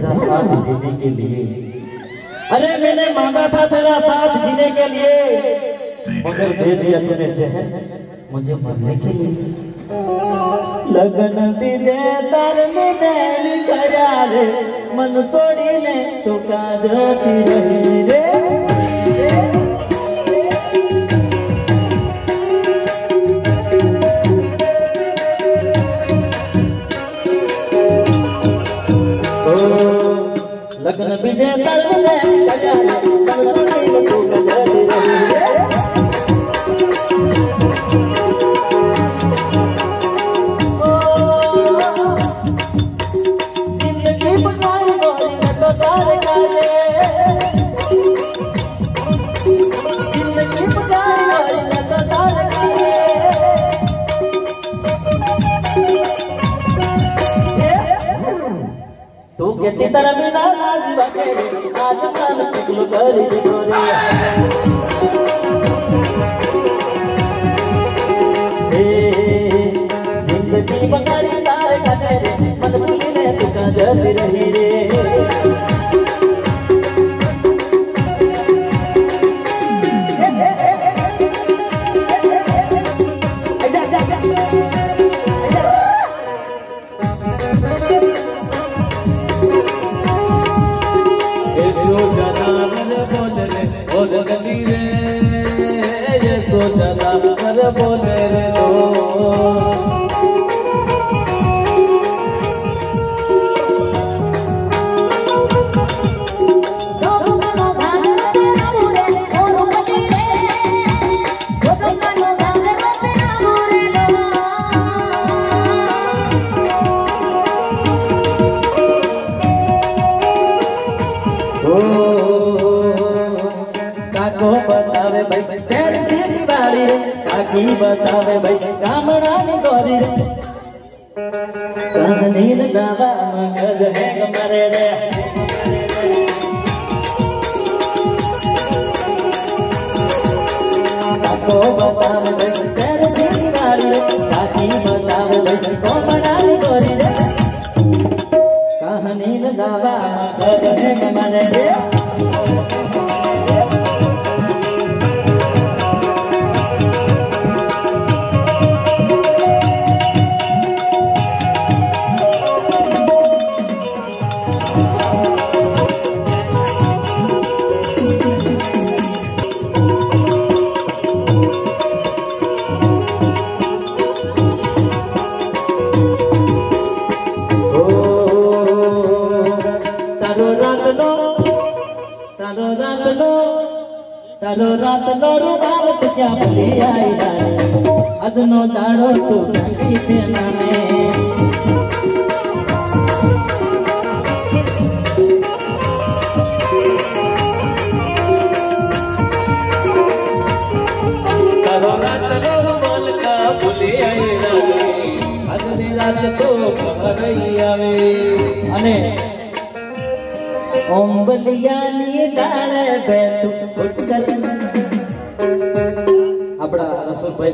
मेरा साथ जीने के लिए। अरे मैंने मांगा था तेरा साथ जीने के लिए, मगर दे दिया तूने जहर मुझे मरने के लिए। लगन विदे तरने देन करारे मन सोड़ी ले तो काजती रहे रे। लगन विजय तरने तू कहती तरह में ना जीवा के आज मन कुल कर दिया हे जिंदगी बंगाली तार कदर मन भूली ने तू कदर रही रे। बतावे भाई कामना ने गोरी रे कान नींद लावा मगज है मरे रे। ताको बतावे भाई तेरे दिल वाली रे ताकी बतावे भाई कामना ने गोरी रे कान नींद लावा मगज है मरे रे। तारो रात नो रुबावत क्या भली आई दाई आज नो दाड़ो तू ढंगी से नामे तारो रात नो रुबाल का भली आई दाई आज नी रात तो खबर ही आवे अने ओम बलिया नी डाले बैठू अपना रसूल भाई।